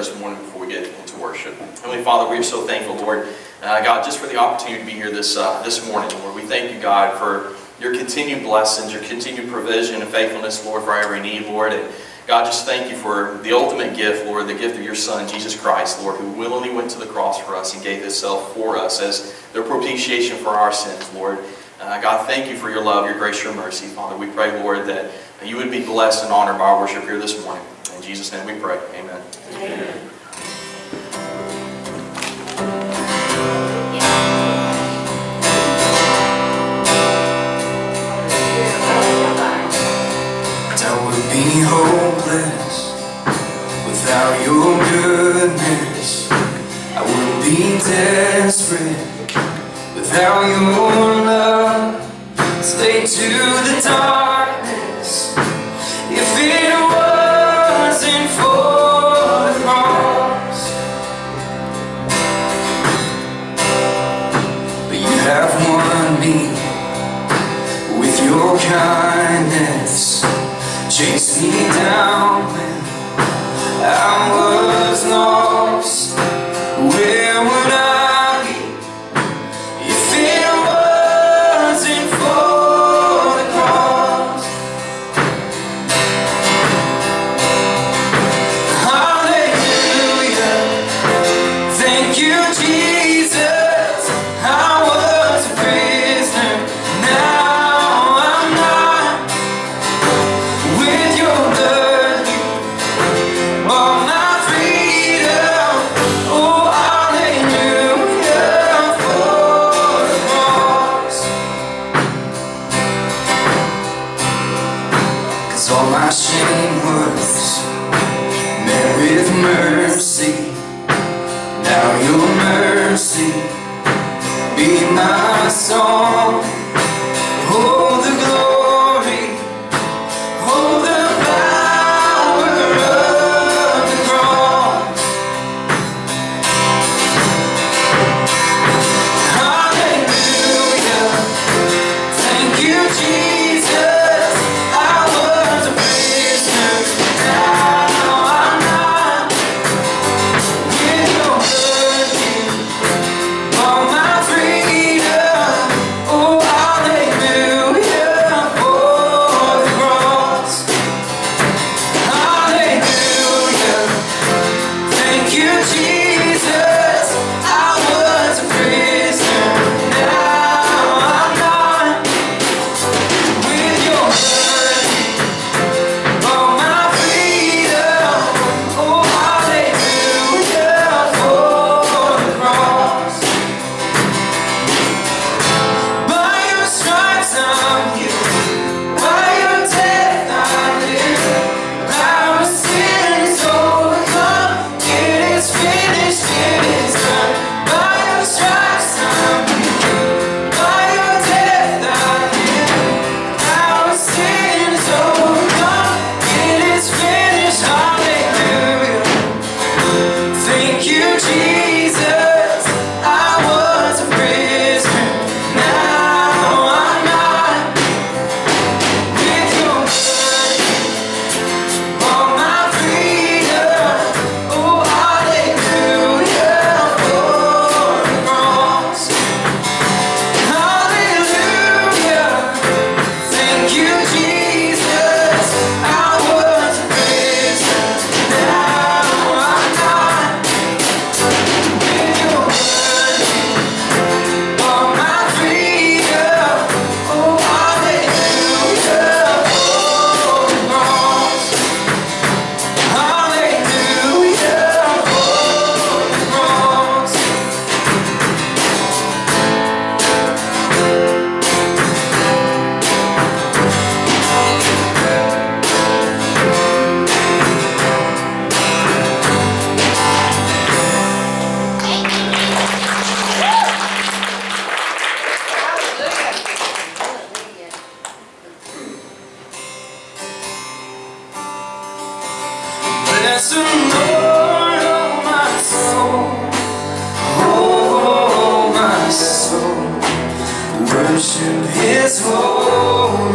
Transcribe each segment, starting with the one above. this morning before we get into worship. Heavenly Father, we are so thankful, Lord, God, just for the opportunity to be here this morning, Lord. We thank you, God, for your continued blessings, your continued provision and faithfulness, Lord, for every need, Lord. And God, just thank you for the ultimate gift, Lord, the gift of your Son, Jesus Christ, Lord, who willingly went to the cross for us and gave himself for us as the propitiation for our sins, Lord. God, thank you for your love, your grace, your mercy. Father, we pray, Lord, that you would be blessed and honored by our worship here this morning. In Jesus' name we pray. Amen. Amen. I would be hopeless without your goodness. I would be desperate without your love. Slave to the darkness. If it wasn't for the cross, but you have won me with your kindness. Chase me down when I was lost. Where would I be if it wasn't for the cross? Hallelujah. Thank you, Jesus. I was a prisoner.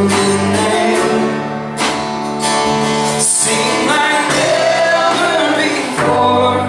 Name. Sing like never before.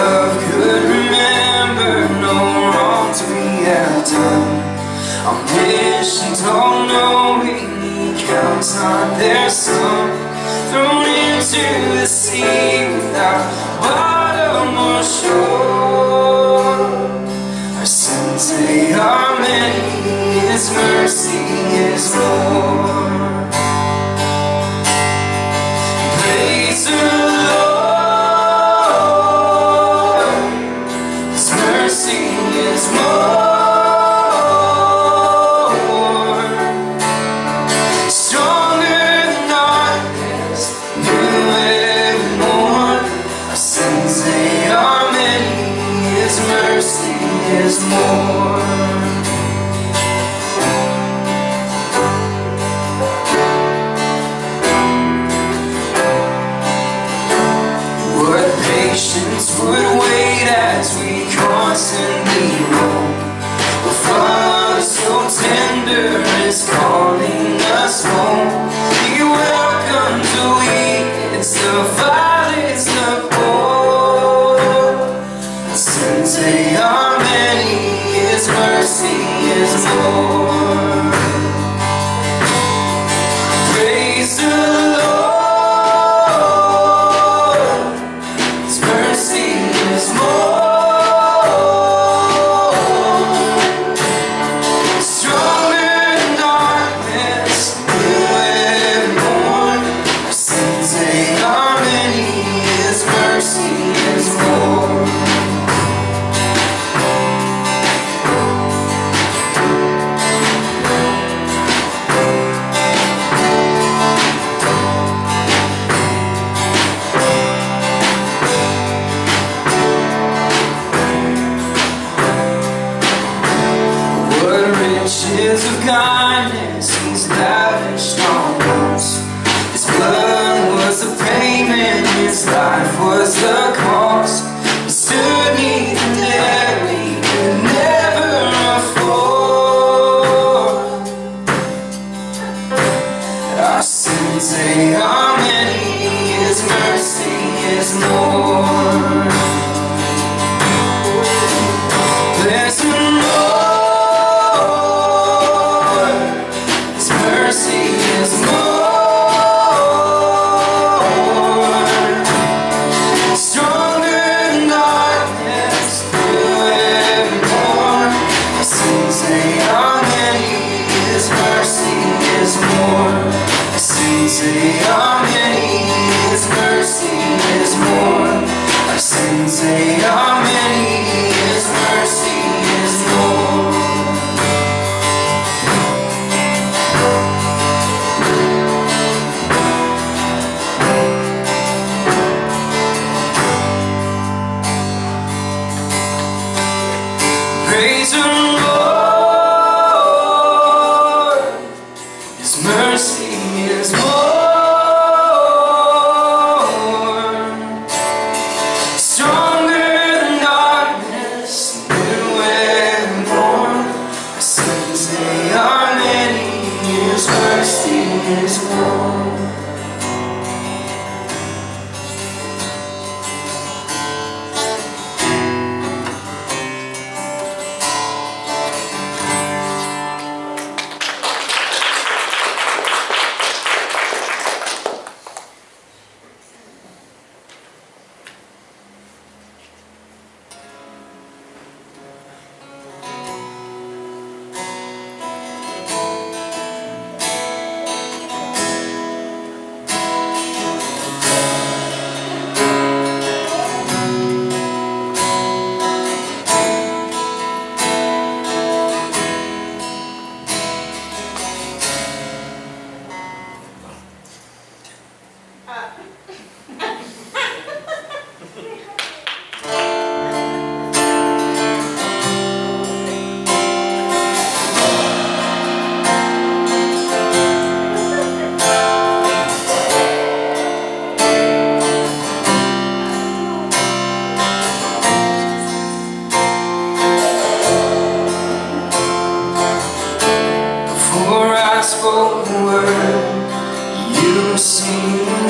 love could remember no wrong to me have done. I'm patient, all knowing, He counts on their sum. Thrown into the sea without bottom or shore. Our sins, they are many, His mercy is more. Sing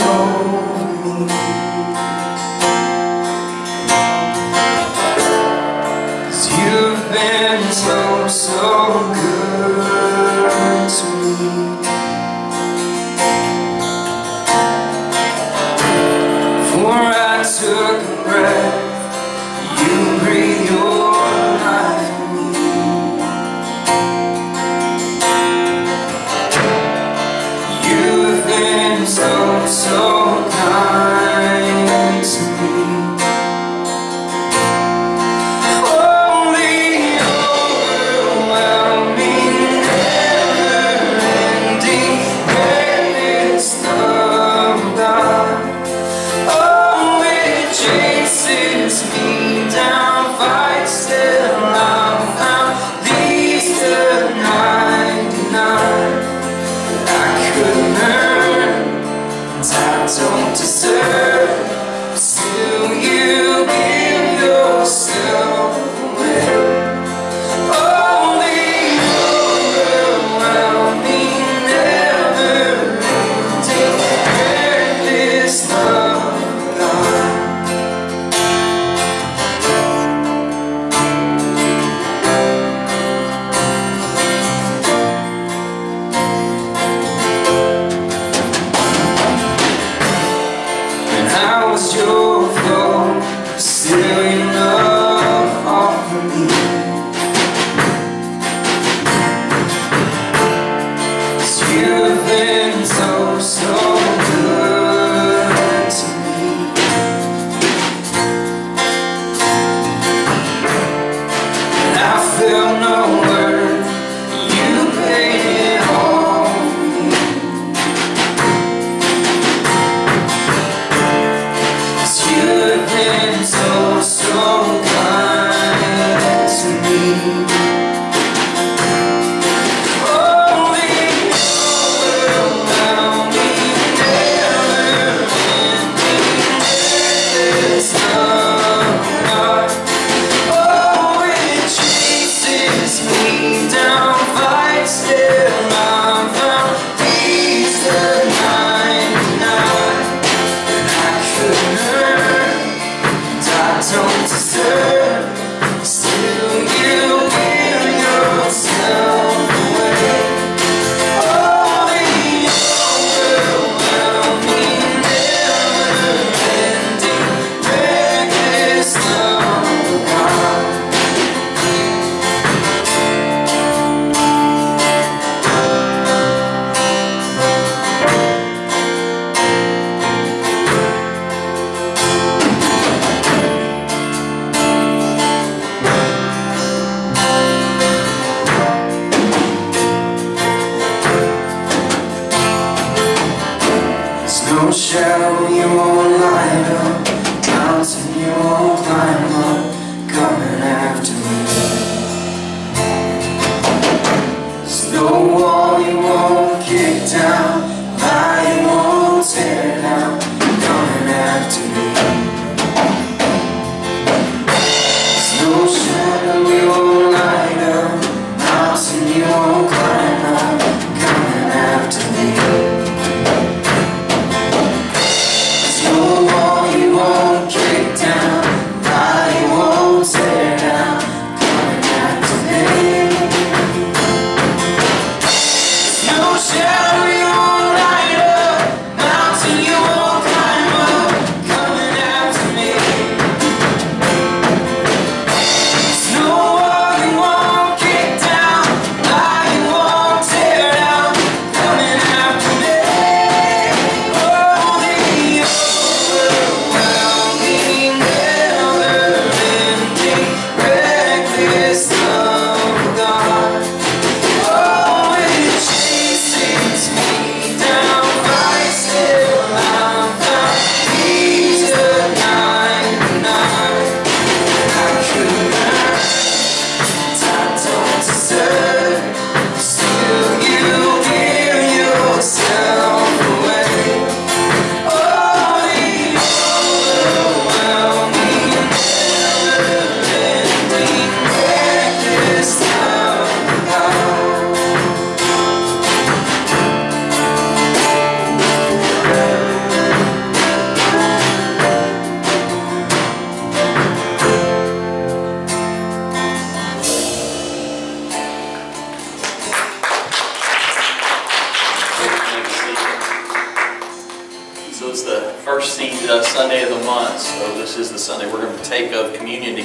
over me.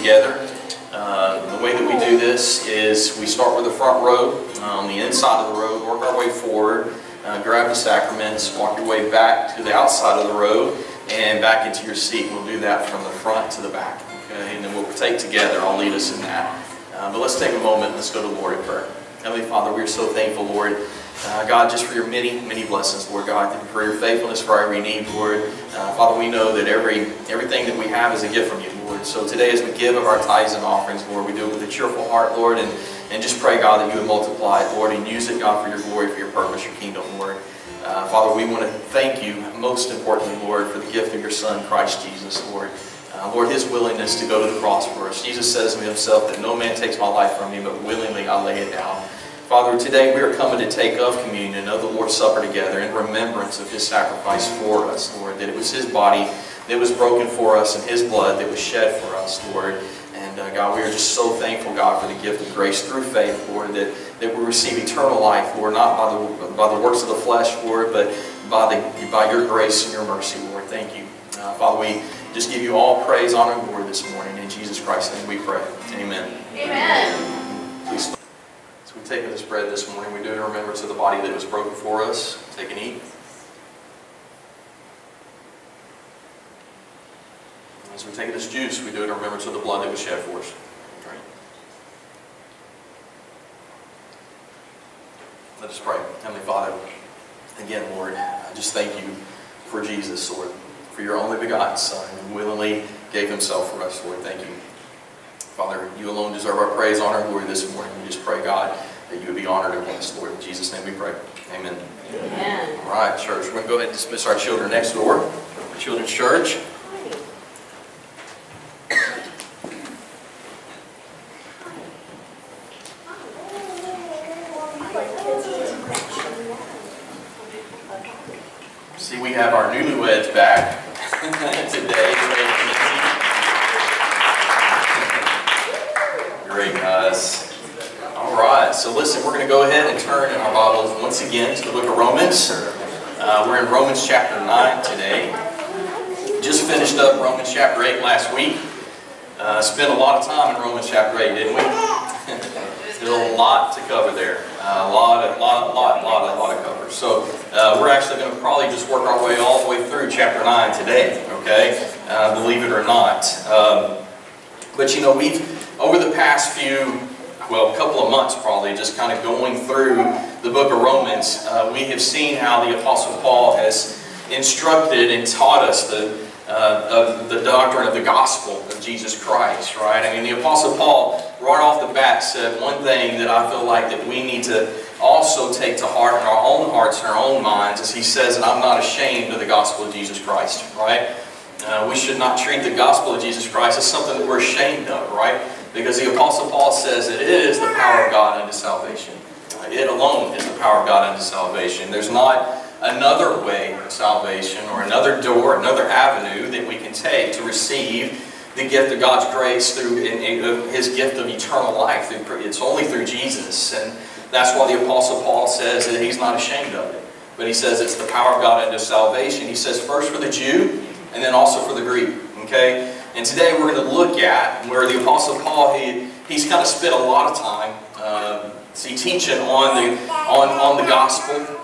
together. The way that we do this is we start with the front row, on the inside of the road, work our way forward, grab the sacraments, walk your way back to the outside of the road, and back into your seat. We'll do that from the front to the back, okay? And then we'll partake together. I'll lead us in that. But let's take a moment and let's go to the Lord in prayer. Heavenly Father, we are so thankful, Lord. God, just for your many, many blessings, Lord God. Thank you for your faithfulness, for every need, Lord. Father, we know that everything that we have is a gift from you, Lord. So today as we give of our tithes and offerings, Lord, we do it with a cheerful heart, Lord, and just pray, God, that you would multiply it, Lord, and use it, God, for your glory, for your purpose, your kingdom, Lord. Father, we want to thank you, most importantly, Lord, for the gift of your Son, Christ Jesus, Lord. Lord, his willingness to go to the cross for us. Jesus says to himself that no man takes my life from me, but willingly I lay it down. Father, today we are coming to take of communion and of the Lord's Supper together in remembrance of his sacrifice for us, Lord, that it was his body that was broken for us and his blood that was shed for us, Lord. And God, we are just so thankful, God, for the gift of grace through faith, Lord, that we receive eternal life, Lord, not by the works of the flesh, Lord, but by your grace and your mercy, Lord. Thank you. Father, we just give you all praise, honor, and glory this morning. In Jesus Christ's name we pray. Amen. Amen. Please. So we've taken this bread this morning. We do it in remembrance of the body that was broken for us. Take and eat. As we take this juice, we do it in remembrance of the blood that was shed for us. Drink. Let us pray. Heavenly Father, again, Lord, I just thank you for Jesus, Lord. For your only begotten Son, who willingly gave himself for us, Lord. Thank you. Father, you alone deserve our praise, honor, and glory this morning. We just pray, God, that you would be honored and blessed, Lord. In Jesus' name we pray. Amen. Amen. All right, church. We're going to go ahead and dismiss our children next door. Children's church. See, we have our newlyweds back. Today. Great, guys. All right, so listen, we're going to go ahead and turn in our Bibles once again to the book of Romans. We're in Romans chapter 9 today. Just finished up Romans chapter 8 last week. Spent a lot of time in Romans chapter 8, didn't we? There's a lot to cover there. A lot of cover. So we're actually going to probably just work our way all the way through chapter 9 today, okay? Believe it or not. But you know, we've, over the past few, well, couple of months probably, just kind of going through the book of Romans, we have seen how the Apostle Paul has instructed and taught us of the doctrine of the gospel of Jesus Christ, right? I mean, the Apostle Paul right off the bat said one thing that I feel like that we need to also take to heart in our own hearts and our own minds is he says that I'm not ashamed of the gospel of Jesus Christ, right? We should not treat the gospel of Jesus Christ as something that we're ashamed of, right? Because the Apostle Paul says it is the power of God unto salvation. It alone is the power of God unto salvation. There's not another way of salvation or another door, another avenue that we can take to receive the gift of God's grace through His gift of eternal life. It's only through Jesus. And that's why the Apostle Paul says that he's not ashamed of it. But he says it's the power of God unto salvation. He says first for the Jew and then also for the Greek. Okay? And today we're going to look at where the Apostle Paul, he's kind of spent a lot of time teaching on the gospel.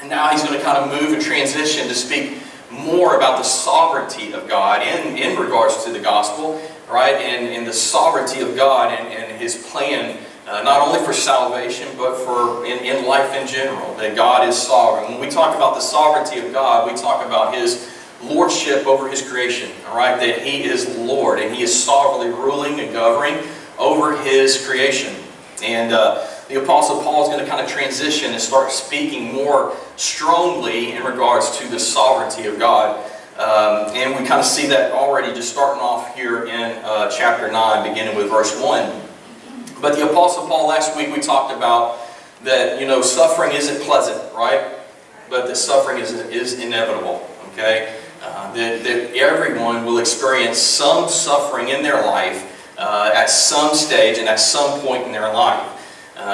And now he's going to kind of move and transition to speak more about the sovereignty of God in regards to the gospel, right? And the sovereignty of God and his plan, not only for salvation, but for in life in general, that God is sovereign. When we talk about the sovereignty of God, we talk about his lordship over his creation, all right? That he is Lord, and he is sovereignly ruling and governing over his creation. And the Apostle Paul is going to kind of transition and start speaking more strongly in regards to the sovereignty of God. And we kind of see that already just starting off here in chapter 9, beginning with verse 1. But the Apostle Paul, last week we talked about that, you know, suffering isn't pleasant, right? But that suffering is inevitable, okay? That everyone will experience some suffering in their life at some stage and at some point in their life.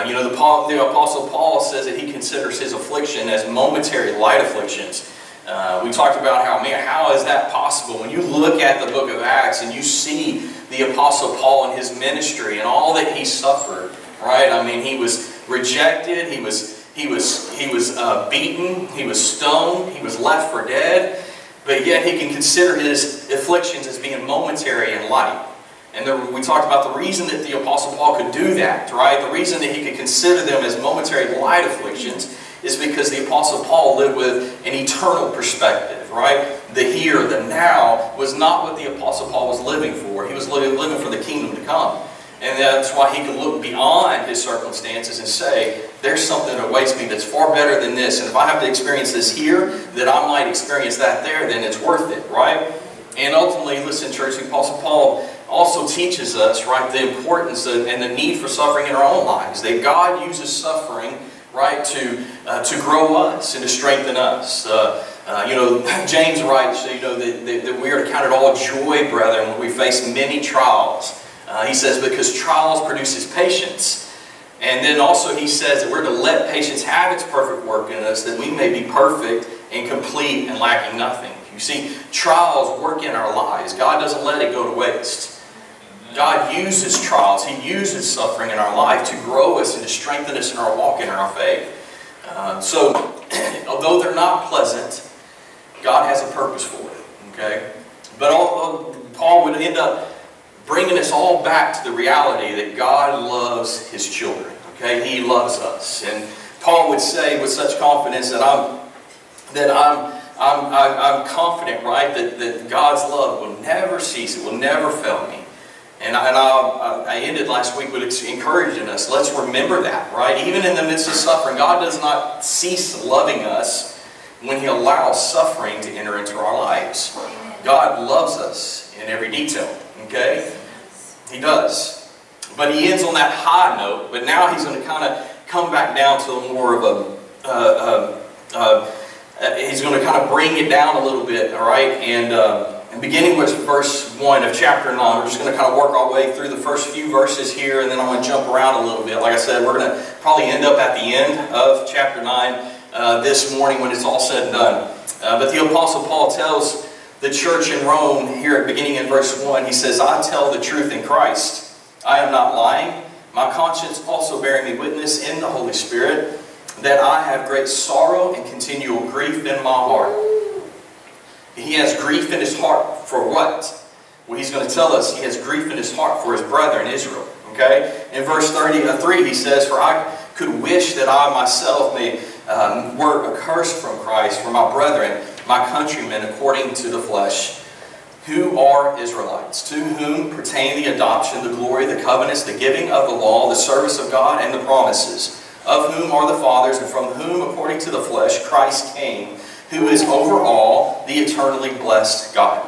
You know, the Apostle Paul says that he considers his affliction as momentary light afflictions. We talked about how, man, how is that possible? When you look at the book of Acts and you see the Apostle Paul and his ministry and all that he suffered, right? I mean, he was rejected, he was beaten, he was stoned, he was left for dead, but yet he can consider his afflictions as being momentary and light. And we talked about the reason that the Apostle Paul could do that, right? The reason that he could consider them as momentary light afflictions is because the Apostle Paul lived with an eternal perspective, right? The here, the now, was not what the Apostle Paul was living for. He was living for the kingdom to come. And that's why he could look beyond his circumstances and say, there's something that awaits me that's far better than this. And if I have to experience this here, that I might experience that there, then it's worth it, right? And ultimately, listen, church, the Apostle Paul also teaches us, right, the importance of, and the need for suffering in our own lives. That God uses suffering, right, to grow us and to strengthen us. You know, James writes, you know, that we are to count it all joy, brethren, when we face many trials. He says, because trials produces patience. And then also he says that we're to let patience have its perfect work in us, that we may be perfect and complete and lacking nothing. You see, trials work in our lives. God doesn't let it go to waste. God uses trials. He uses suffering in our life to grow us and to strengthen us in our walk and our faith. So, although they're not pleasant, God has a purpose for it. Okay? But Paul would end up bringing us all back to the reality that God loves His children. Okay? He loves us. And Paul would say with such confidence that I'm confident, right, that God's love will never cease. It will never fail me. And I ended last week with encouraging us. Let's remember that, right? Even in the midst of suffering, God does not cease loving us when He allows suffering to enter into our lives. God loves us in every detail, okay? He does. But He ends on that high note, but now He's going to kind of come back down to more of a... He's going to kind of bring it down a little bit, all right? And beginning with verse 1 of chapter 9, we're just going to kind of work our way through the first few verses here, and then I'm going to jump around a little bit. Like I said, we're going to probably end up at the end of chapter 9 this morning when it's all said and done. But the Apostle Paul tells the church in Rome here at beginning in verse 1, he says, I tell the truth in Christ. I am not lying. My conscience also bearing me witness in the Holy Spirit, that I have great sorrow and continual grief in my heart. He has grief in his heart for what? Well, he's going to tell us he has grief in his heart for his brethren Israel. Okay? In verse 33, he says, For I could wish that I myself were accursed from Christ for my brethren, my countrymen, according to the flesh, who are Israelites, to whom pertain the adoption, the glory, the covenants, the giving of the law, the service of God, and the promises, of whom are the fathers, and from whom, according to the flesh, Christ came, who is over all the eternally blessed God.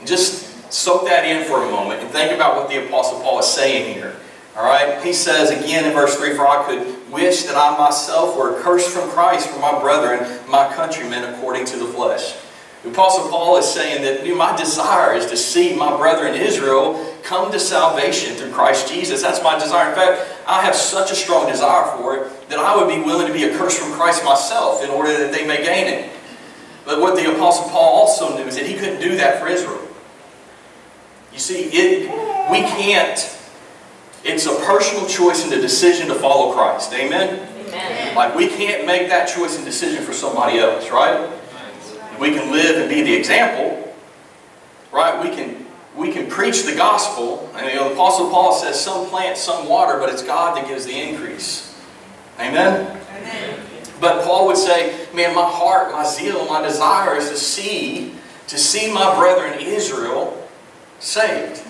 And just soak that in for a moment and think about what the Apostle Paul is saying here. All right? He says again in verse 3, For I could wish that I myself were accursed from Christ for my brethren, my countrymen, according to the flesh. The Apostle Paul is saying that my desire is to see my brethren Israel come to salvation through Christ Jesus. That's my desire. In fact, I have such a strong desire for it that I would be willing to be accursed from Christ myself in order that they may gain it. But what the Apostle Paul also knew is that he couldn't do that for Israel. You see, we can't. It's a personal choice and a decision to follow Christ. Amen? Amen. Like, we can't make that choice and decision for somebody else, right? We can live and be the example, right? We can preach the gospel. And the Apostle Paul says, some plant, some water, but it's God that gives the increase. Amen? Amen. But Paul would say, man, my heart, my zeal, my desire is to see my brethren Israel saved.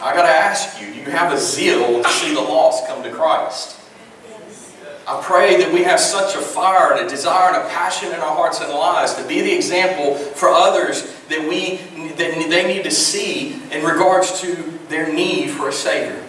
I got to ask you, do you have a zeal to see the lost come to Christ? I pray that we have such a fire and a desire and a passion in our hearts and lives to be the example for others that they need to see in regards to their need for a Savior.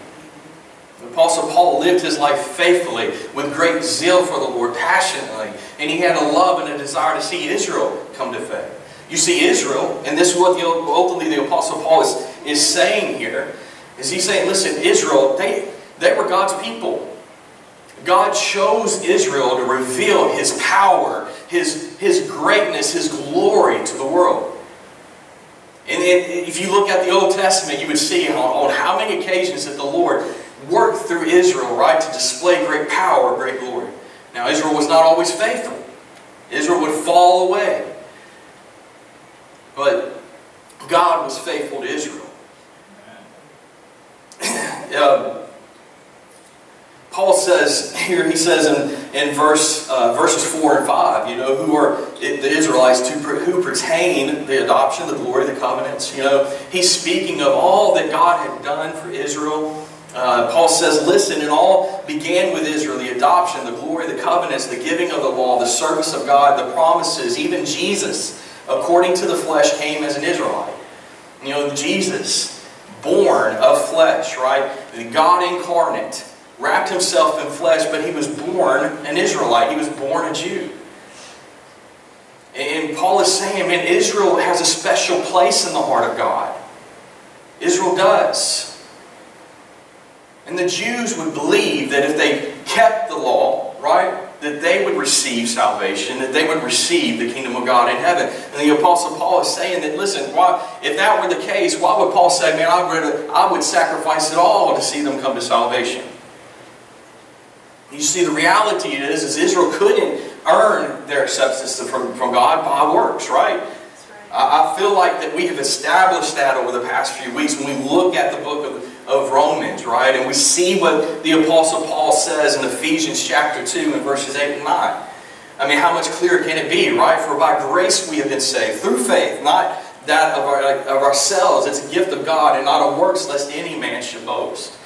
The Apostle Paul lived his life faithfully with great zeal for the Lord, passionately, and he had a love and a desire to see Israel come to faith. You see, Israel, and this is what ultimately the Apostle Paul is saying here, is he's saying, listen, Israel, they were God's people. God chose Israel to reveal His power, His greatness, His glory to the world. And if you look at the Old Testament, you would see on how many occasions that the Lord worked through Israel, right, to display great power, great glory. Now, Israel was not always faithful. Israel would fall away. But God was faithful to Israel. Paul says here, he says in verses 4 and 5, you know, who are the Israelites who pertain the adoption, the glory, the covenants. You know, he's speaking of all that God had done for Israel. Paul says, listen, it all began with Israel, the adoption, the glory, the covenants, the giving of the law, the service of God, the promises. Even Jesus, according to the flesh, came as an Israelite. You know, Jesus, born of flesh, right? God incarnate. Wrapped himself in flesh, but he was born an Israelite. He was born a Jew. And Paul is saying, man, Israel has a special place in the heart of God. Israel does. And the Jews would believe that if they kept the law, right, that they would receive salvation, that they would receive the kingdom of God in heaven. And the Apostle Paul is saying that, listen, why, if that were the case, why would Paul say, man, I would sacrifice it all to see them come to salvation? You see, the reality is Israel couldn't earn their acceptance from God by works, right? That's right. I feel like that we have established that over the past few weeks when we look at the book of Romans, right? And we see what the Apostle Paul says in Ephesians chapter 2 and verses 8 and 9. I mean, how much clearer can it be, right? For by grace we have been saved, through faith, not that of ourselves. It's a gift of God and not of works, lest any man should boast.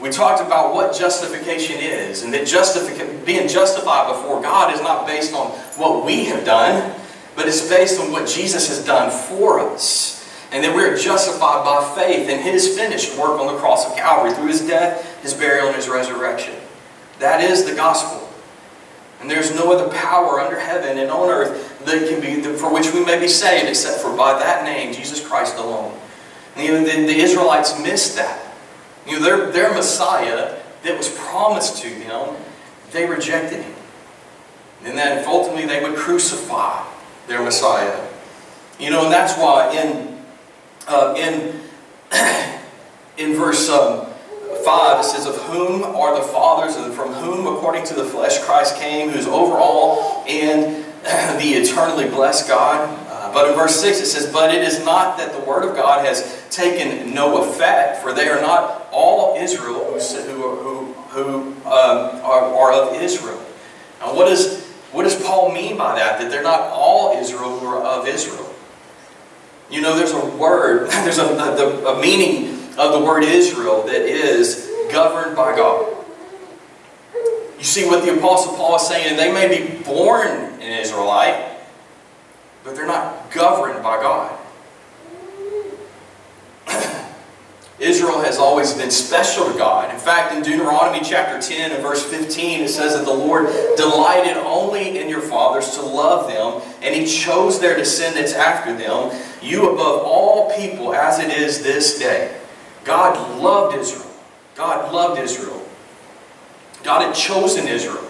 We talked about what justification is, and that being justified before God is not based on what we have done, but it's based on what Jesus has done for us. And that we are justified by faith in His finished work on the cross of Calvary through His death, His burial, and His resurrection. That is the gospel. And there's no other power under heaven and on earth that can be, for which we may be saved except for by that name, Jesus Christ alone. And even the Israelites missed that. You know, their Messiah that was promised to them, they rejected Him. And then ultimately they would crucify their Messiah. You know, and that's why in verse 5 it says, of whom are the fathers, and from whom according to the flesh Christ came, who is over all and the eternally blessed God. But in verse 6 it says, but it is not that the word of God has taken no effect, for they are not all Israel who are of Israel. Now what does Paul mean by that? That they're not all Israel who are of Israel. You know, there's a word, there's a meaning of the word Israel that is governed by God. You see what the Apostle Paul is saying, they may be born an Israelite, but they're not governed by God. Israel has always been special to God. In fact, in Deuteronomy chapter 10 and verse 15, it says that the Lord delighted only in your fathers to love them, and He chose their descendants after them, you above all people as it is this day. God loved Israel. God loved Israel. God had chosen Israel.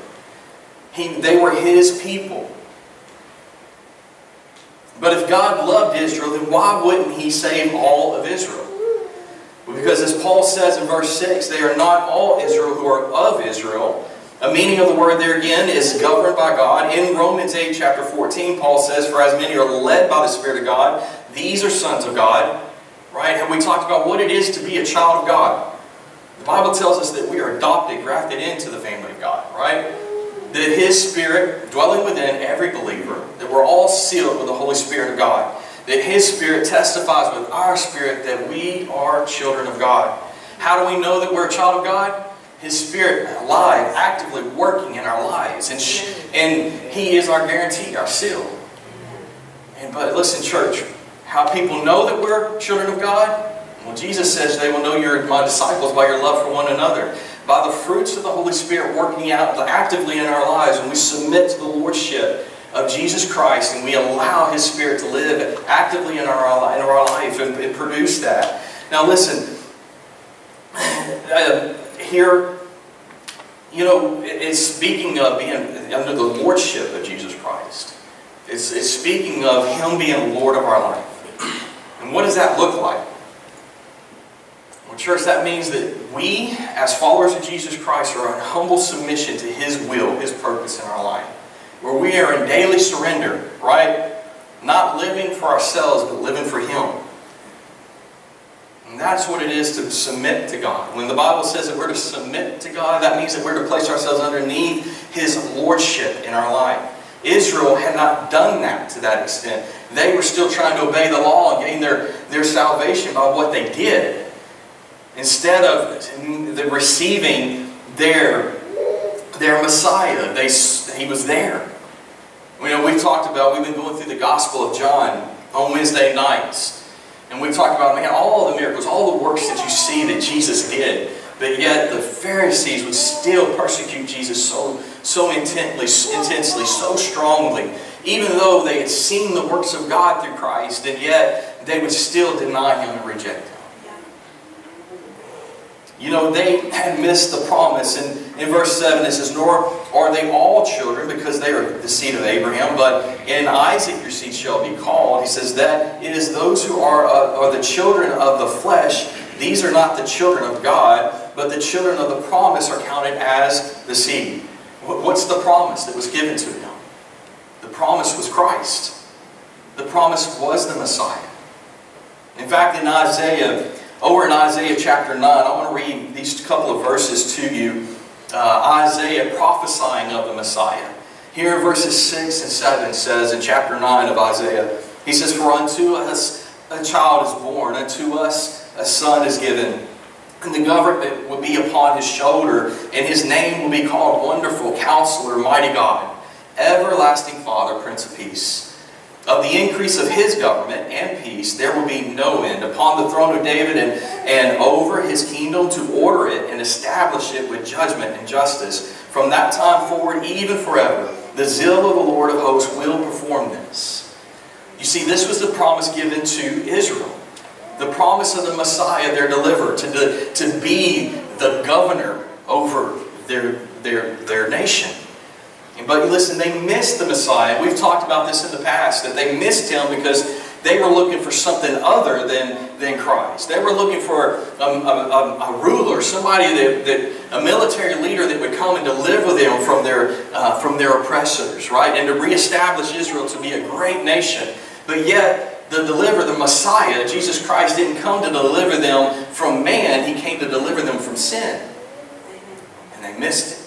They were His people. But if God loved Israel, then why wouldn't He save all of Israel? Because as Paul says in verse 6, they are not all Israel who are of Israel. A meaning of the word there again is governed by God. In Romans 8 chapter 14, Paul says, for as many are led by the Spirit of God, these are sons of God. Right? And we talked about what it is to be a child of God. The Bible tells us that we are adopted, grafted into the family of God. Right? That His Spirit dwelling within every believer, that we're all sealed with the Holy Spirit of God, that His Spirit testifies with our spirit that we are children of God. How do we know that we're a child of God? His Spirit alive, actively working in our lives, and He is our guarantee, our seal. But listen, church, how people know that we're children of God? Well, Jesus says they will know you're my disciples by your love for one another. By the fruits of the Holy Spirit working out actively in our lives when we submit to the Lordship of Jesus Christ and we allow His Spirit to live actively in our life and produce that. Now listen, here You know, it's speaking of being under the lordship of Jesus Christ. It's speaking of Him being Lord of our life. And what does that look like? Well, church, that means that we, as followers of Jesus Christ, are in humble submission to His will, His purpose in our life. Where we are in daily surrender, right? Not living for ourselves, but living for Him. And that's what it is to submit to God. When the Bible says that we're to submit to God, that means that we're to place ourselves underneath His lordship in our life. Israel had not done that to that extent. They were still trying to obey the law and gain their salvation by what they did. Instead of receiving their Messiah, He was there. You know, we've been going through the Gospel of John on Wednesday nights. And we've talked about, man, all the miracles, all the works that you see that Jesus did. But yet the Pharisees would still persecute Jesus so intensely, so strongly. Even though they had seen the works of God through Christ, and yet they would still deny Him and reject Him. You know, they had missed the promise. And in verse 7 it says, "Nor are they all children, because they are the seed of Abraham, but in Isaac your seed shall be called." He says that it is those who are the children of the flesh. These are not the children of God, but the children of the promise are counted as the seed. What's the promise that was given to them? The promise was Christ. The promise was the Messiah. In fact, in Isaiah chapter 9, I want to read these couple of verses to you. Isaiah prophesying of the Messiah. Here in verses 6 and 7 says, in chapter 9 of Isaiah, he says, "For unto us a child is born, unto us a son is given. And the government will be upon his shoulder, and his name will be called Wonderful, Counselor, Mighty God, Everlasting Father, Prince of Peace. Of the increase of his government and peace there will be no end, upon the throne of David and over his kingdom, to order it and establish it with judgment and justice. From that time forward, even forever, the zeal of the Lord of hosts will perform this." You see, this was the promise given to Israel. The promise of the Messiah, their deliverer, to be the governor over their nation. But listen, they missed the Messiah. We've talked about this in the past, that they missed Him because they were looking for something other than Christ. They were looking for a ruler, somebody, a military leader that would come and deliver them from their oppressors, right? And to reestablish Israel to be a great nation. But yet, the Messiah, Jesus Christ, didn't come to deliver them from man. He came to deliver them from sin. And they missed it.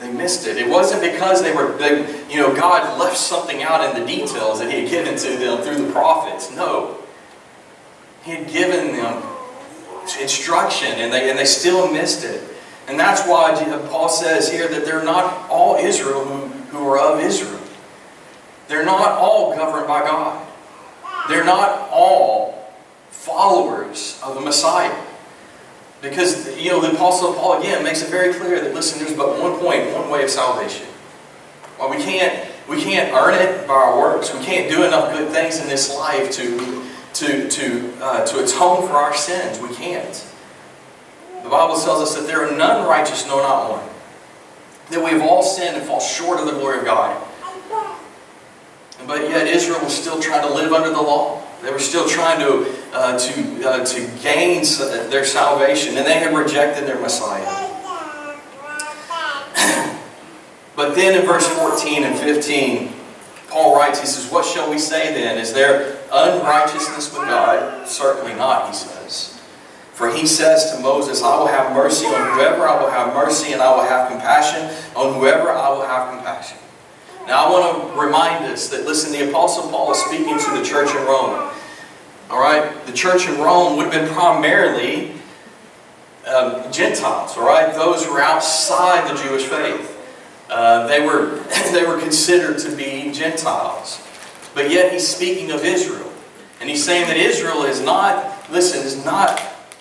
They missed it. It wasn't because God left something out in the details that He had given to them through the prophets. No. He had given them instruction, and they still missed it. And that's why Paul says here that they're not all Israel who are of Israel. They're not all governed by God. They're not all followers of the Messiah. Because, you know, the Apostle Paul, again, makes it very clear that, listen, there's but one point, one way of salvation. Well, we can't earn it by our works. We can't do enough good things in this life to atone for our sins. We can't. The Bible tells us that there are none righteous, no, not one. That we have all sinned and fall short of the glory of God. But yet Israel was still trying to live under the law. They were still trying to gain their salvation, and they had rejected their Messiah. But then in verse 14 and 15, Paul writes, he says, "What shall we say then? Is there unrighteousness with God? Certainly not," he says. "For he says to Moses, I will have mercy on whoever I will have mercy, and I will have compassion on whoever I will have compassion." Now I want to remind us that, listen, the Apostle Paul is speaking to the church in Rome. Alright? The church in Rome would have been primarily Gentiles, alright? Those who were outside the Jewish faith. They were considered to be Gentiles. But yet he's speaking of Israel. And he's saying that Israel is not, listen,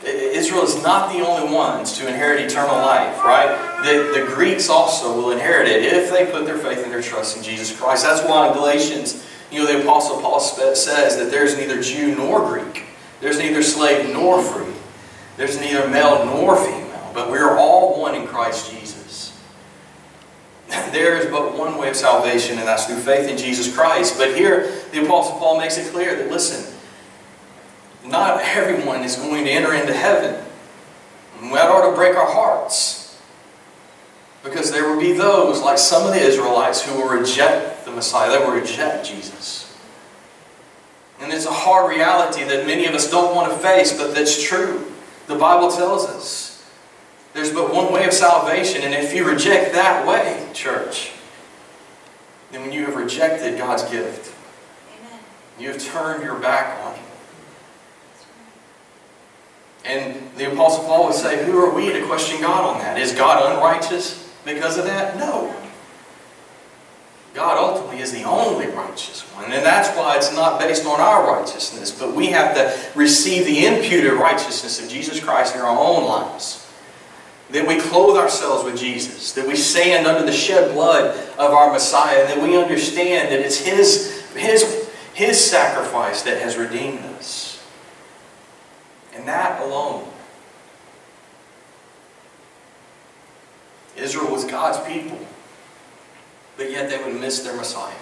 Israel is not the only ones to inherit eternal life, right? The Greeks also will inherit it if they put their faith and their trust in Jesus Christ. That's why in Galatians, you know, the Apostle Paul says that there's neither Jew nor Greek. There's neither slave nor free. There's neither male nor female. but we are all one in Christ Jesus. There is but one way of salvation, and that's through faith in Jesus Christ. But here, the Apostle Paul makes it clear that, listen, not everyone is going to enter into heaven. And that ought to break our hearts. Because there will be those, like some of the Israelites, who will reject the Messiah. They will reject Jesus. And it's a hard reality that many of us don't want to face, but that's true. The Bible tells us there's but one way of salvation, and if you reject that way, church, then when you have rejected God's gift, amen, you have turned your back on Him. And the Apostle Paul would say, who are we to question God on that? Is God unrighteous because of that? No. God ultimately is the only righteous one. And that's why it's not based on our righteousness, but we have to receive the imputed righteousness of Jesus Christ in our own lives. That we clothe ourselves with Jesus. That we stand under the shed blood of our Messiah. That we understand that it's His sacrifice that has redeemed us. And that alone. Israel was God's people. But yet they would miss their Messiah.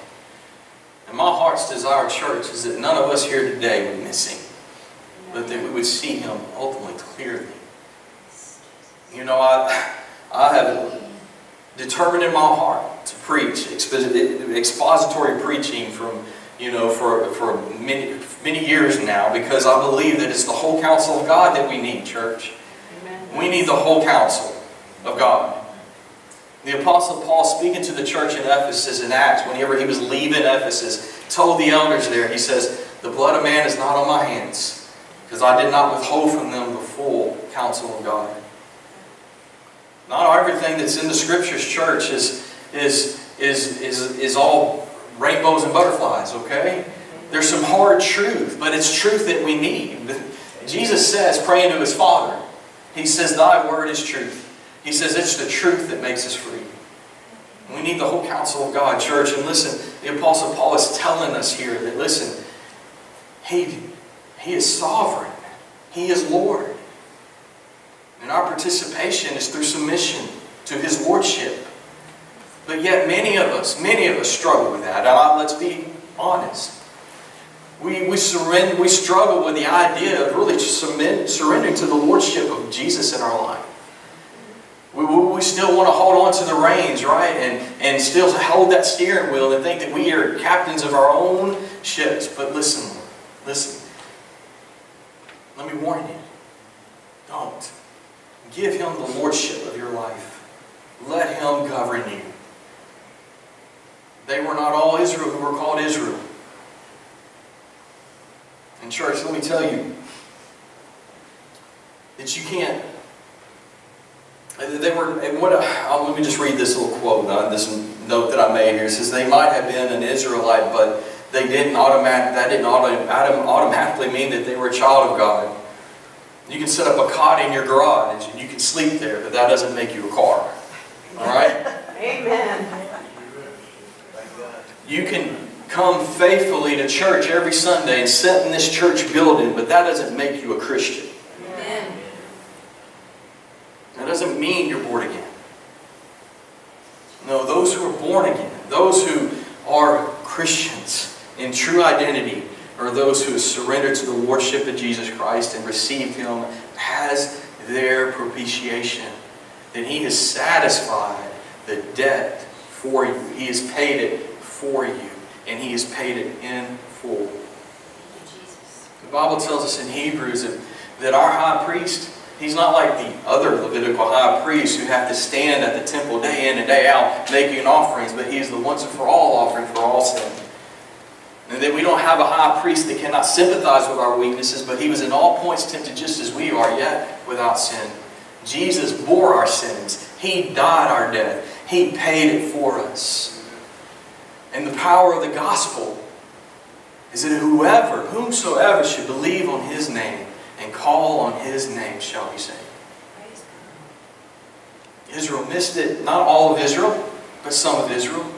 And my heart's desire, church, is that none of us here today would miss Him. But that we would see Him ultimately clearly. You know, I have determined in my heart to preach expository preaching from, you know, for many years now, because I believe that it's the whole counsel of God that we need, church. Amen. We need the whole counsel of God. The Apostle Paul, speaking to the church in Ephesus in Acts, whenever he was leaving Ephesus, told the elders there, he says, "The blood of man is not on my hands, because I did not withhold from them the full counsel of God." Not everything that's in the Scriptures, church, is all rainbows and butterflies, okay? There's some hard truth, but it's truth that we need. Jesus says, praying to His Father, He says, "Thy word is truth." He says, it's the truth that makes us free. And we need the whole counsel of God, church. And listen, the Apostle Paul is telling us here that, listen, He is sovereign. He is Lord. And our participation is through submission to His Lordship. But yet many of us struggle with that. Now, let's be honest. We struggle with the idea of really surrendering to the Lordship of Jesus in our life. We still want to hold on to the reins, right? And still hold that steering wheel and think that we are captains of our own ships. But listen, Lord, listen. Let me warn you. Don't. Give Him the Lordship of your life. Let Him govern you. They were not all Israel who were called Israel. And church, let me tell you that you can't. Let me just read this little quote, this note that I made here. It says, "They might have been an Israelite, but they didn't automatically mean that they were a child of God. You can set up a cot in your garage and you can sleep there, but that doesn't make you a car." All right? Amen. You can come faithfully to church every Sunday and sit in this church building, but that doesn't make you a Christian. Amen. That doesn't mean you're born again. No, those who are born again, those who are Christians in true identity, are those who surrendered to the Lordship of Jesus Christ and received Him as their propitiation. That He has satisfied the debt for you. He has paid it for you. And He has paid it in full. The Bible tells us in Hebrews that our high priest, he's not like the other Levitical high priests who have to stand at the temple day in and day out making offerings, but He is the once and for all offering for all sin. And that we don't have a high priest that cannot sympathize with our weaknesses, but He was in all points tempted just as we are, yet without sin. Jesus bore our sins. He died our death. He paid it for us. And the power of the gospel is that whomsoever should believe on His name and call on His name shall be saved. Israel missed it. Not all of Israel, but some of Israel.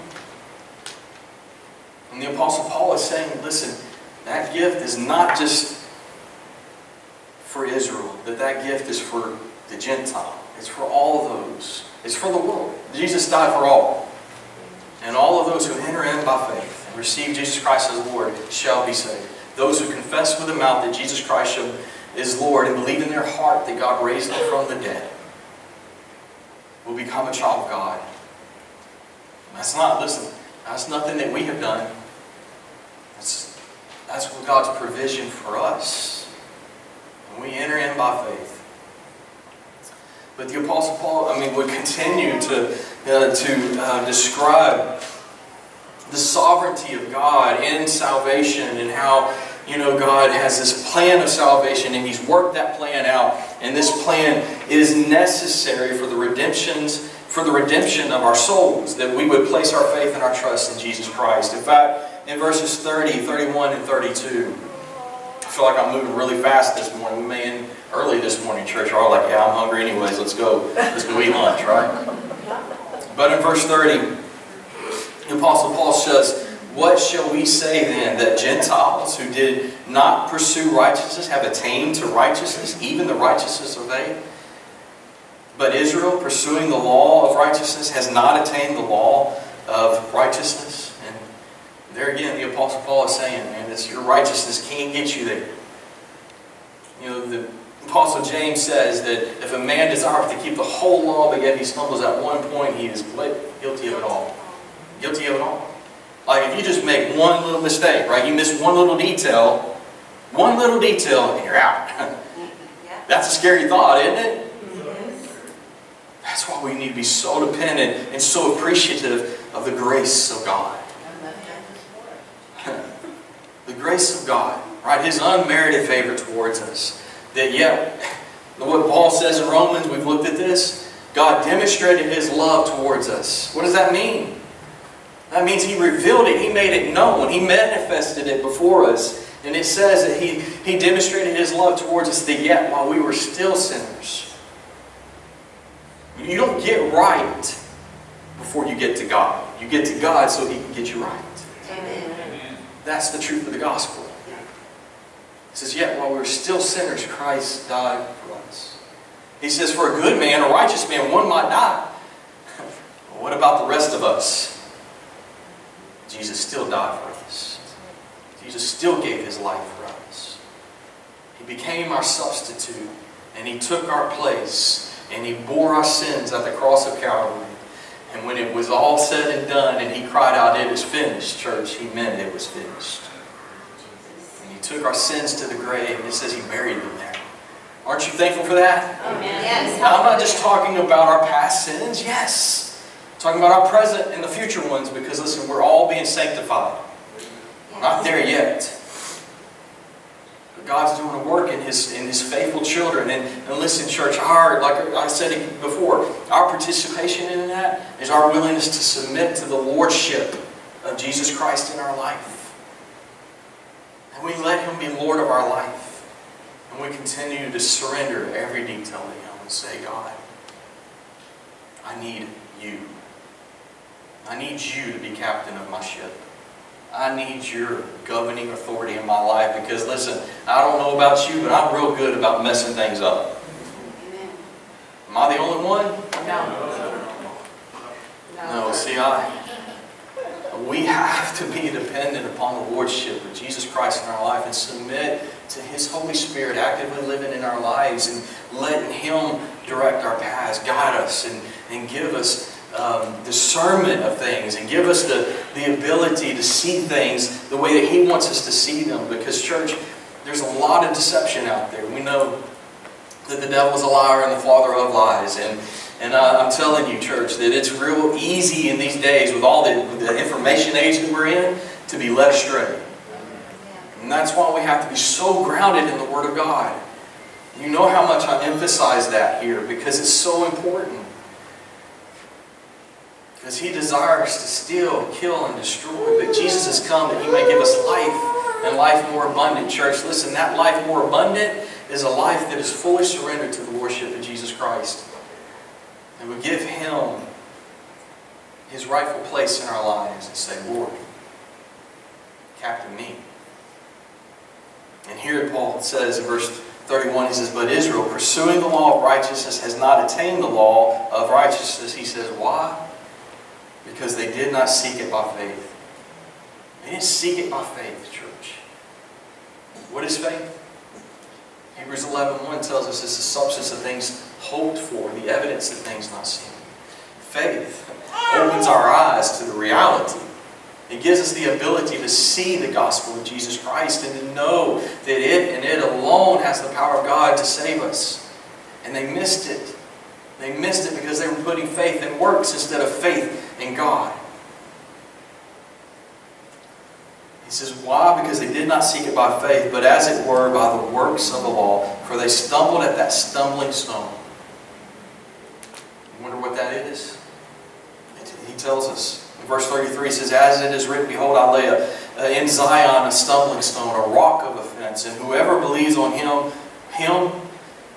And the Apostle Paul is saying, listen, that gift is not just for Israel, but that gift is for the Gentile. It's for all those. It's for the world. Jesus died for all. And all of those who enter in by faith and receive Jesus Christ as Lord shall be saved. Those who confess with the mouth that Jesus Christ is Lord and believe in their heart that God raised Him from the dead will become a child of God. That's not, listen, that's nothing that we have done. That's what God's provision for us. And we enter in by faith. But the Apostle Paul, would continue to describe the sovereignty of God in salvation and how, God has this plan of salvation and He's worked that plan out. And this plan is necessary for the redemption of our souls, that we would place our faith and our trust in Jesus Christ. In fact, in verses 30, 31, and 32, I feel like I'm moving really fast this morning. We may end early this morning, church. We're all like, yeah, I'm hungry anyways. Let's go eat lunch, right? But in verse 30, the Apostle Paul says, "What shall we say then, that Gentiles who did not pursue righteousness have attained to righteousness, even the righteousness of faith? But Israel, pursuing the law of righteousness, has not attained the law of righteousness." And there again, the Apostle Paul is saying, man, your righteousness can't get you there. The Apostle James says that if a man desires to keep the whole law, but yet he stumbles at one point, he is guilty of it all. Guilty of it all. Like if you just make one little mistake, right? You miss one little detail, and you're out. That's a scary thought, isn't it? That's why we need to be so dependent and so appreciative of the grace of God. The grace of God, right? His unmerited favor towards us. That, yeah, what Paul says in Romans, we've looked at this. God demonstrated His love towards us. What does that mean? That means He revealed it. He made it known. He manifested it before us. And it says that He demonstrated His love towards us, that yet while we were still sinners. You don't get right before you get to God. You get to God so He can get you right. Amen. That's the truth of the gospel. It says, yet while we were still sinners, Christ died for us. He says, for a good man, a righteous man, one might die. But what about the rest of us? Jesus still died for us. Jesus still gave His life for us. He became our substitute, and He took our place. And He bore our sins at the cross of Calvary. And when it was all said and done, and He cried out, "It is finished," church, He meant it was finished. And He took our sins to the grave, and it says He buried them there. Aren't you thankful for that? Amen. Yes. Now, I'm not just talking about our past sins, yes. I'm talking about our present and the future ones, because listen, we're all being sanctified. We're not there yet. God's doing a work in His faithful children. And listen, church, like I said before, our participation in that is our willingness to submit to the lordship of Jesus Christ in our life. And we let Him be Lord of our life. And we continue to surrender every detail to Him and say, God, I need You. I need You to be captain of my ship. I need Your governing authority in my life, because listen, I don't know about you, but I'm real good about messing things up. Amen. Am I the only one? No. See, we have to be dependent upon the lordship of Jesus Christ in our life and submit to His Holy Spirit actively living in our lives and letting Him direct our paths, guide us, and give us discernment of things, and give us the ability to see things the way that He wants us to see them. Because, church, there's a lot of deception out there. We know that the devil is a liar and the father of lies. And I'm telling you, church, that it's real easy in these days with all the information age that we're in to be led astray. And that's why we have to be so grounded in the Word of God. You know how much I emphasize that here, because it's so important. Because he desires to steal, kill, and destroy. But Jesus has come that He may give us life, and life more abundant. Church, listen, that life more abundant is a life that is fully surrendered to the lordship of Jesus Christ. And we give Him His rightful place in our lives and say, Lord, captain me. And here Paul says in verse 31, he says, "But Israel, pursuing the law of righteousness, has not attained the law of righteousness." He says, why? Because they did not seek it by faith. They didn't seek it by faith, church. What is faith? Hebrews 11:1 tells us it's the substance of things hoped for, the evidence of things not seen. Faith opens our eyes to the reality. It gives us the ability to see the gospel of Jesus Christ and to know that it and it alone has the power of God to save us. And they missed it. They missed it because they were putting faith in works instead of faith in God. He says, why? Because they did not seek it by faith, but as it were by the works of the law, for they stumbled at that stumbling stone. You wonder what that is? He tells us. Verse 33 says, "As it is written, behold, I lay in Zion a stumbling stone, a rock of offense, and whoever believes on him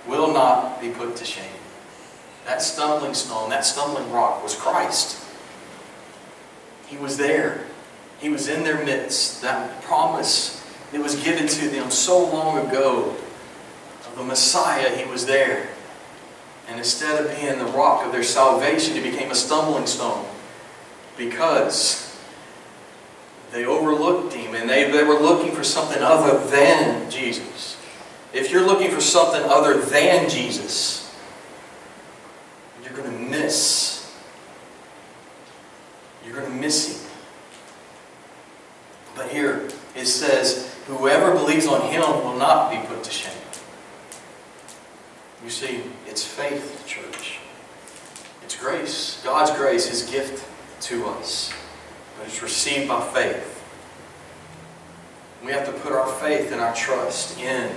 will not be put to shame." That stumbling stone, that stumbling rock was Christ. He was there. He was in their midst. That promise that was given to them so long ago of the Messiah, He was there. And instead of being the rock of their salvation, He became a stumbling stone. Because they overlooked Him and they were looking for something other than Jesus. If you're looking for something other than Jesus, you're going to miss. You're going to miss Him. But here it says, whoever believes on Him will not be put to shame. You see, it's faith, church. It's grace. God's grace, His gift to us, but it's received by faith. We have to put our faith and our trust in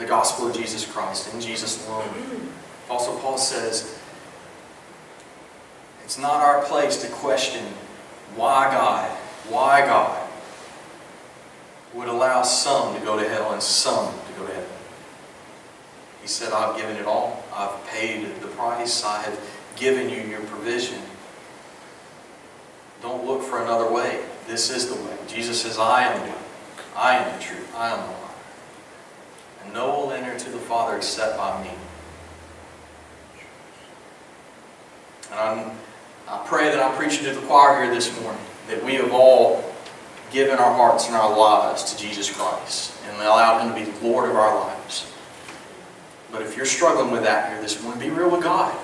the gospel of Jesus Christ, in Jesus alone. Apostle Paul says, it's not our place to question why God would allow some to go to hell and some to go to heaven. He said, I've given it all. I've paid the price. I have given you your provision. Don't look for another way. This is the way. Jesus says, I am the way. I am the truth. I am the life. And no one will enter to the Father except by me. And I pray that I'm preaching to the choir here this morning, that we have all given our hearts and our lives to Jesus Christ and allowed Him to be Lord of our lives. But if you're struggling with that here this morning, be real with God.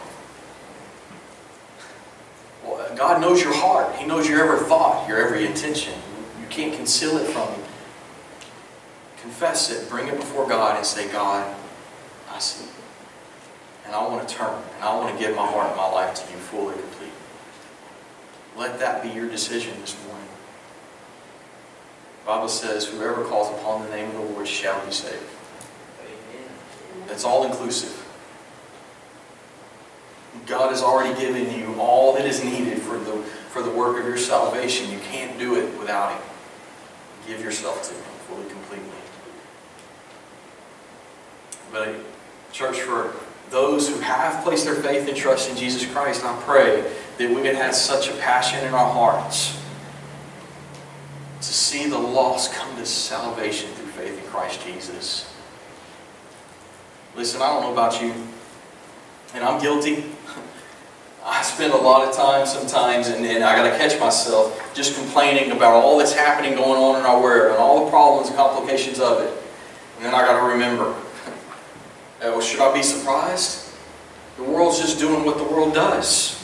God knows your heart. He knows your every thought, your every intention. You can't conceal it from Him. Confess it. Bring it before God and say, God, I see. And I want to turn. And I want to give my heart and my life to You fully, completely. Let that be your decision this morning. The Bible says, whoever calls upon the name of the Lord shall be saved. Amen. That's all inclusive. God has already given you all that is needed for the work of your salvation. You can't do it without Him. Give yourself to Him fully, completely. But church, for those who have placed their faith and trust in Jesus Christ, I pray that we would have such a passion in our hearts to see the lost come to salvation through faith in Christ Jesus. Listen, I don't know about you, and I'm guilty. I spend a lot of time sometimes, and I got to catch myself just complaining about all that's happening going on in our world, and all the problems and complications of it. And then I got to remember, oh, should I be surprised? The world's just doing what the world does.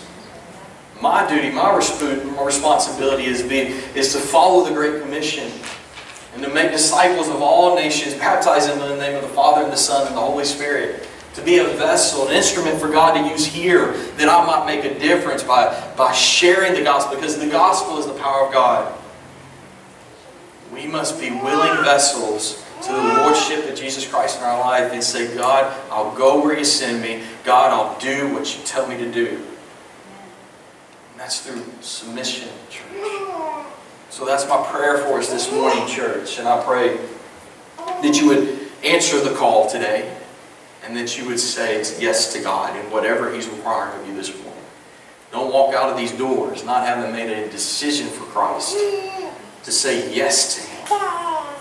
My duty, my responsibility is to follow the Great Commission and to make disciples of all nations, baptizing them in the name of the Father and the Son and the Holy Spirit. To be a vessel, an instrument for God to use here, that I might make a difference by sharing the gospel, because the gospel is the power of God. We must be willing vessels to the Lordship of Jesus Christ in our life and say, God, I'll go where You send me. God, I'll do what You tell me to do. And that's through submission, church. So that's my prayer for us this morning, church. And I pray that you would answer the call today. And that you would say yes to God in whatever He's requiring of you this morning. Don't walk out of these doors not having made a decision for Christ to say yes to Him.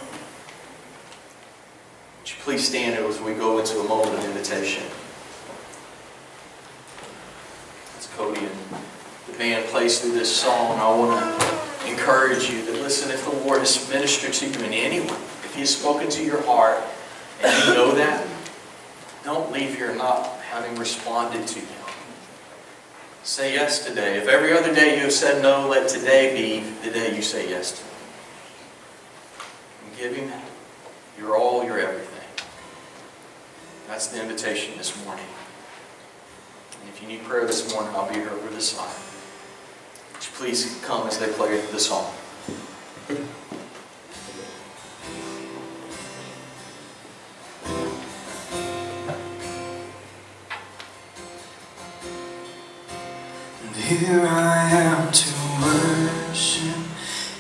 Would you Please stand as we go into a moment of invitation. As Cody and the band plays through this song, I want to encourage you that, listen, if the Lord has ministered to you in any way, if He has spoken to your heart, and you know that, don't leave here not having responded to Him. Say yes today. If every other day you have said no, let today be the day you say yes to Him. And give Him your all, your everything. That's the invitation this morning. And if you need prayer this morning, I'll be here over this side. Would you please come as they play the song? And here I am to worship,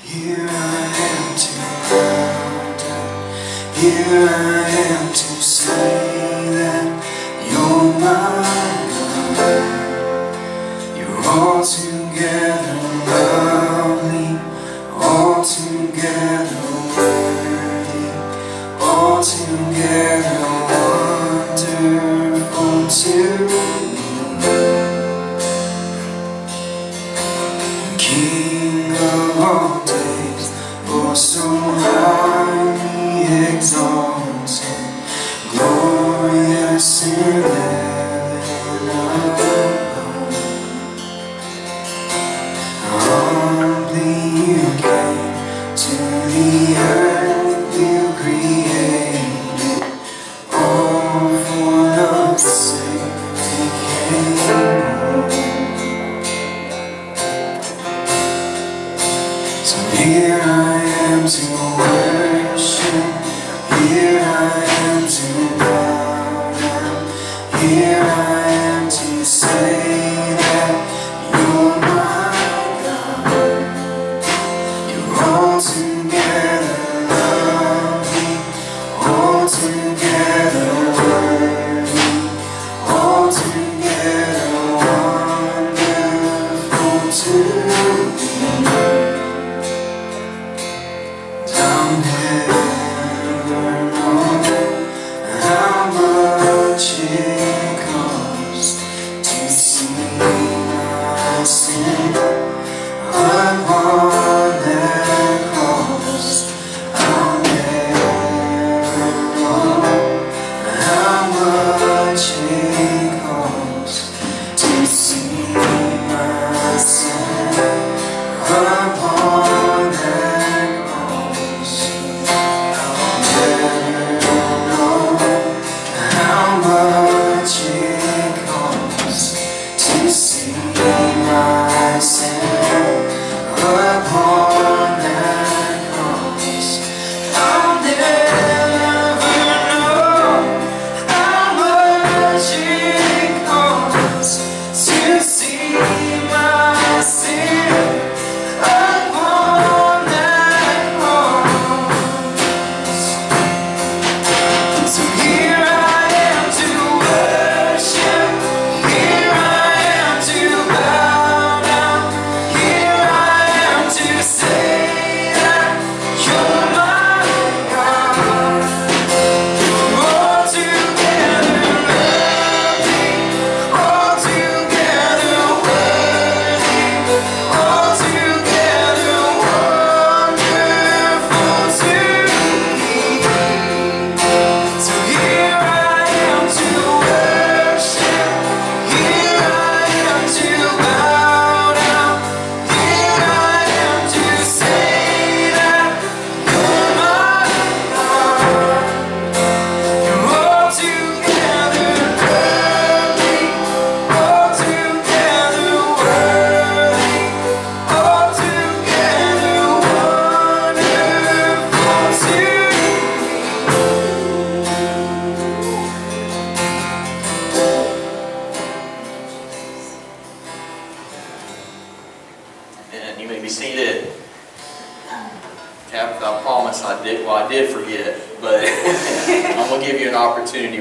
here I am to bow down, here I am to say that you're my God, you're altogether lovely, altogether worthy, altogether wonderful to me, King of all days, oh so highly exalted. Glorious in heaven above, humbly you came to the earth you created, all for love's sake became one. So here I am to worship, here I am to bow down, here I am to say that you're my God, you're altogether lovely, altogether worthy, altogether wonderful to me. Down there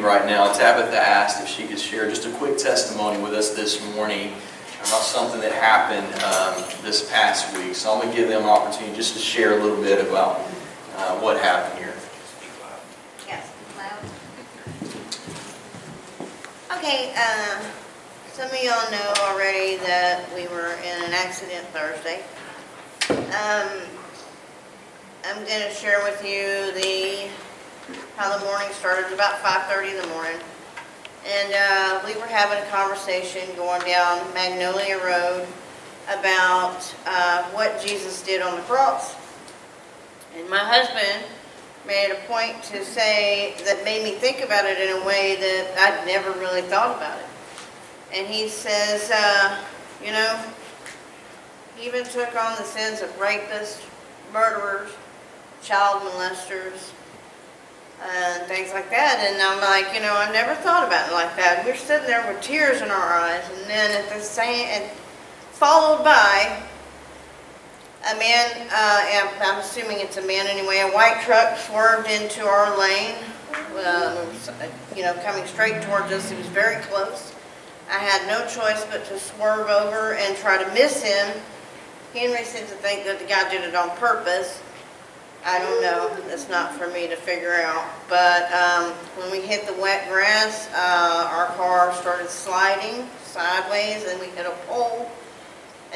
right now. Tabitha asked if she could share just a quick testimony with us this morning about something that happened this past week. So I'm going to give them an opportunity just to share a little bit about what happened here. Yes, loud. Okay, some of y'all know already that we were in an accident Thursday. I'm going to share with you how the morning started. It was about 5:30 in the morning. And we were having a conversation going down Magnolia Road about what Jesus did on the cross. And my husband made a point to say that made me think about it in a way that I'd never really thought about it. And he says, you know, he even took on the sins of rapists, murderers, child molesters, and things like that. And I'm like, you know, I never thought about it like that. We're sitting there with tears in our eyes, and then at the same, and followed by a man, I'm assuming it's a man anyway, a white truck swerved into our lane, you know, coming straight towards us. It was very close. I had no choice but to swerve over and try to miss him. Henry seems to think that the guy did it on purpose. I don't know. That's not for me to figure out. But when we hit the wet grass, our car started sliding sideways, and we hit a pole.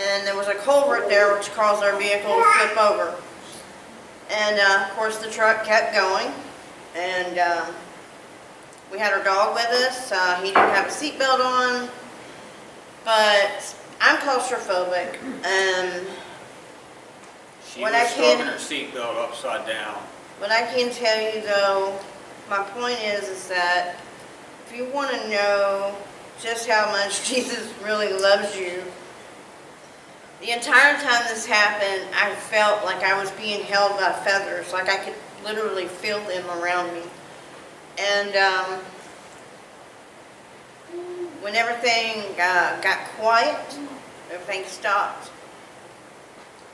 And there was a culvert there, which caused our vehicle to flip over. And of course, the truck kept going. And we had our dog with us. He didn't have a seatbelt on. But I'm claustrophobic. She was throwing her seatbelt upside down. What I can tell you, though, my point is that if you want to know just how much Jesus really loves you, the entire time this happened, I felt like I was being held by feathers, like I could literally feel them around me. And when everything got quiet, everything stopped.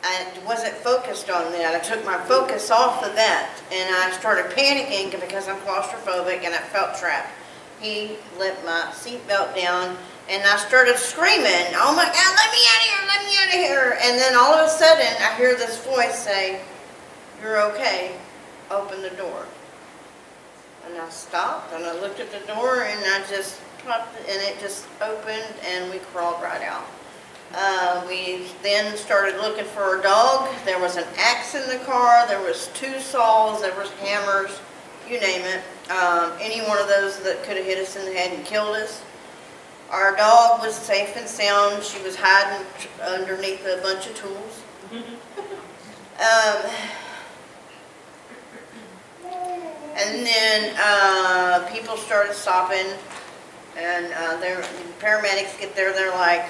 I wasn't focused on that. I took my focus off of that, and I started panicking because I'm claustrophobic and I felt trapped. He let my seatbelt down, and I started screaming, "Oh my God, let me out of here, let me out of here!" And then all of a sudden, I hear this voice say, "You're okay, open the door." And I stopped, and I looked at the door, and I just popped it, and it just opened, and we crawled right out. We then started looking for our dog. There was an axe in the car. There was two saws. There was hammers. You name it. Any one of those that could have hit us in the head and killed us. Our dog was safe and sound. She was hiding underneath a bunch of tools. And then people started stopping, and the paramedics get there. They're like,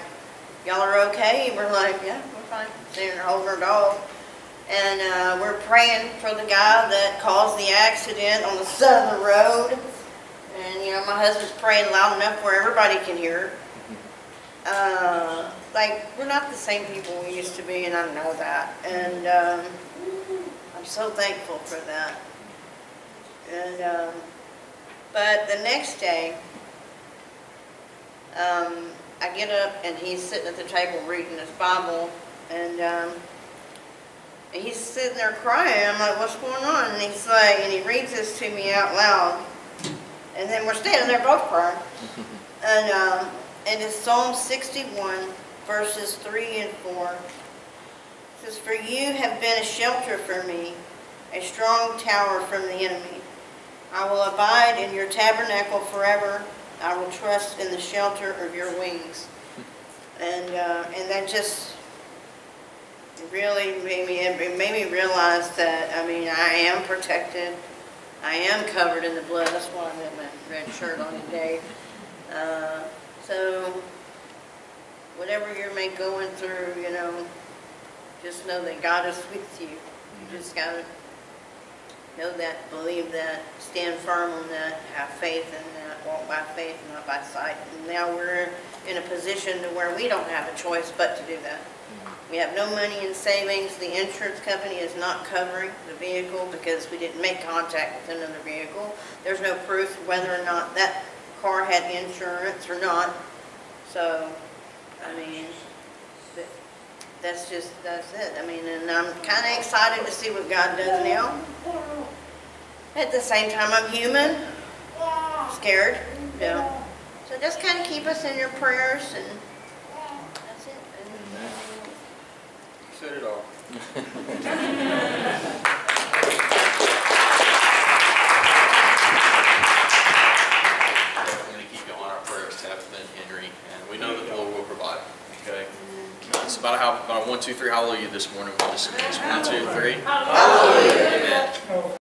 "Y'all are okay?" We're like, "Yeah, we're fine." They're holding our dog. And we're praying for the guy that caused the accident on the side of the road. And, you know, my husband's praying loud enough where everybody can hear. Like, we're not the same people we used to be, and I know that. And I'm so thankful for that. And but the next day, I get up, and he's sitting at the table reading his Bible, and he's sitting there crying. I'm like, "What's going on?" And he's like, and he reads this to me out loud, and then we're standing there both crying. And it's Psalm 61, verses 3 and 4. It says, "For you have been a shelter for me, a strong tower from the enemy. I will abide in your tabernacle forever. I will trust in the shelter of your wings." And that just really made me, it made me realize that, I mean, I am protected. I am covered in the blood. That's why I'm in my red shirt on today. So whatever you're going through, you know, just know that God is with you. You just got to know that, believe that, stand firm on that, have faith in that, walk by faith and not by sight. And now we're in a position to where we don't have a choice but to do that. We have no money in savings. The insurance company is not covering the vehicle because we didn't make contact with another vehicle. There's no proof whether or not that car had insurance or not. So, I mean, that's just, that's it. I mean, and I'm kind of excited to see what God does now. At the same time, I'm human, scared, you know, So just kind of keep us in your prayers, and that's it. Amen. You said it all. We're going to keep you on our prayers, Tabitha and Henry, and we know that the Lord will provide. Okay. It's about 1, 2, 3. Hallelujah this morning. We'll just 1, 2, 3. Hallelujah. Amen.